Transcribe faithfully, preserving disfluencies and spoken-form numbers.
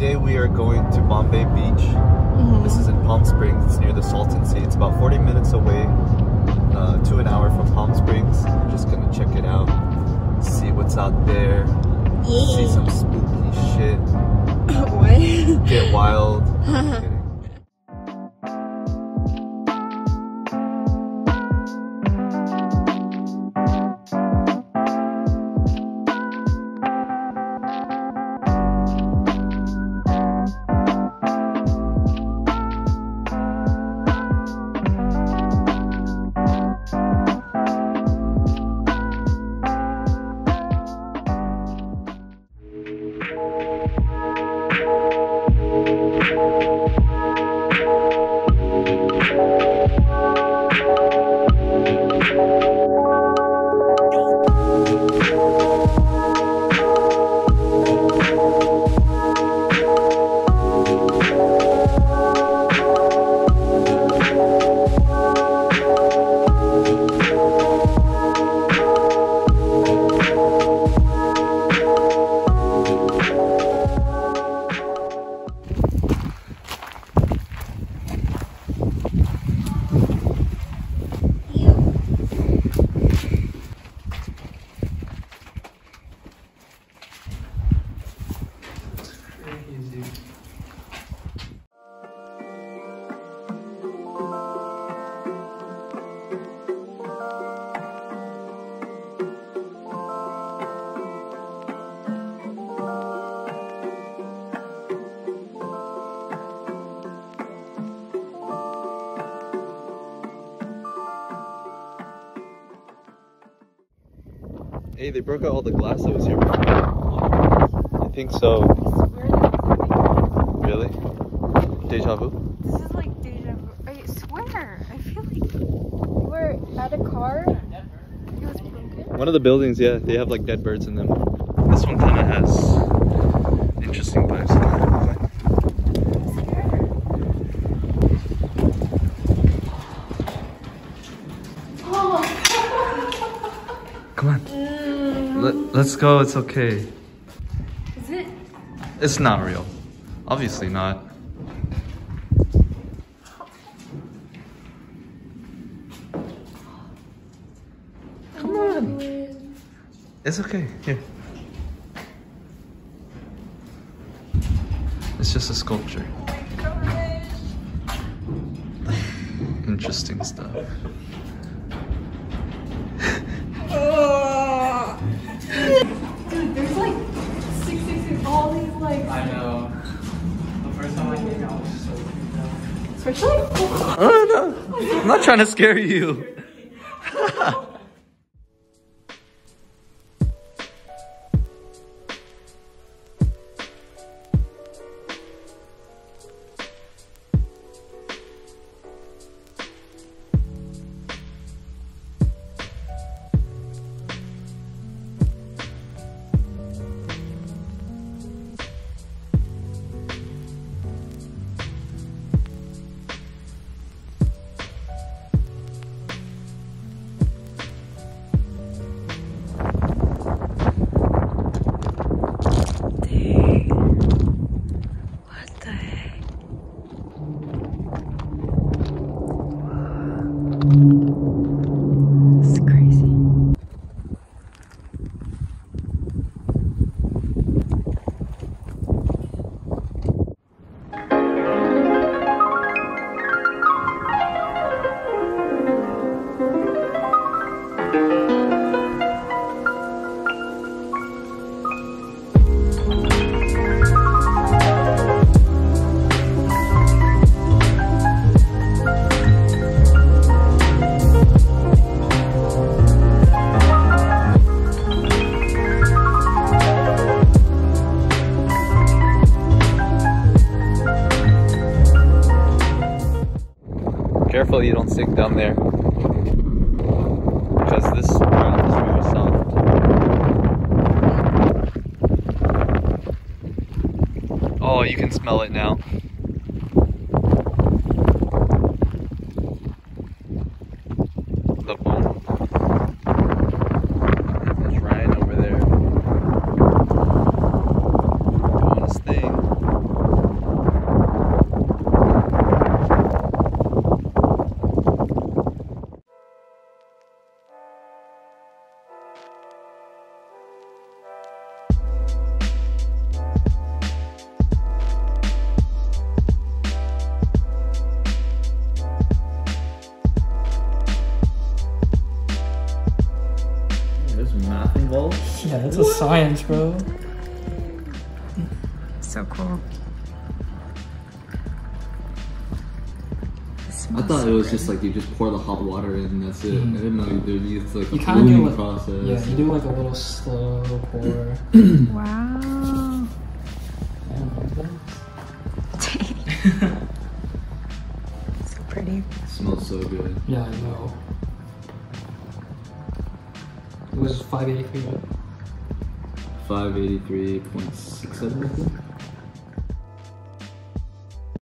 Today we are going to Bombay Beach. Mm-hmm. This is in Palm Springs. It's near the Salton Sea. It's about forty minutes away uh, to an hour from Palm Springs. We're just gonna check it out, see what's out there, yeah. See some spooky shit. What? Get wild. Get Hey, they broke out all the glass that was here before. I think so. Really? Deja vu? This is like deja vu. I swear. I feel like we're at a car. It was broken. One of the buildings, yeah, they have like dead birds in them. This one kind of has interesting vibes. Come on. Let's go, it's okay. Is it? It's not real. Obviously not. Come on. It's okay, here. It's just a sculpture. Interesting stuff. I know. The first time I came out, I was so freaked out. Especially? Oh, no. I'm not trying to scare you. Careful you don't sink down there, because this ground is really soft. Oh, you can smell it now. The boat. It's right over there. Doing this thing. There's math involved. Yeah, that's a science, bro. So cool. I thought it was just like you just pour the hot water in and that's it. Mm-hmm. I didn't know it's like you a moving like, process. Yeah, you do like a little slow pour. Wow. So pretty. It smells so good. Yeah, I know. It was five eighty-three. five eighty-three point six seven, I think.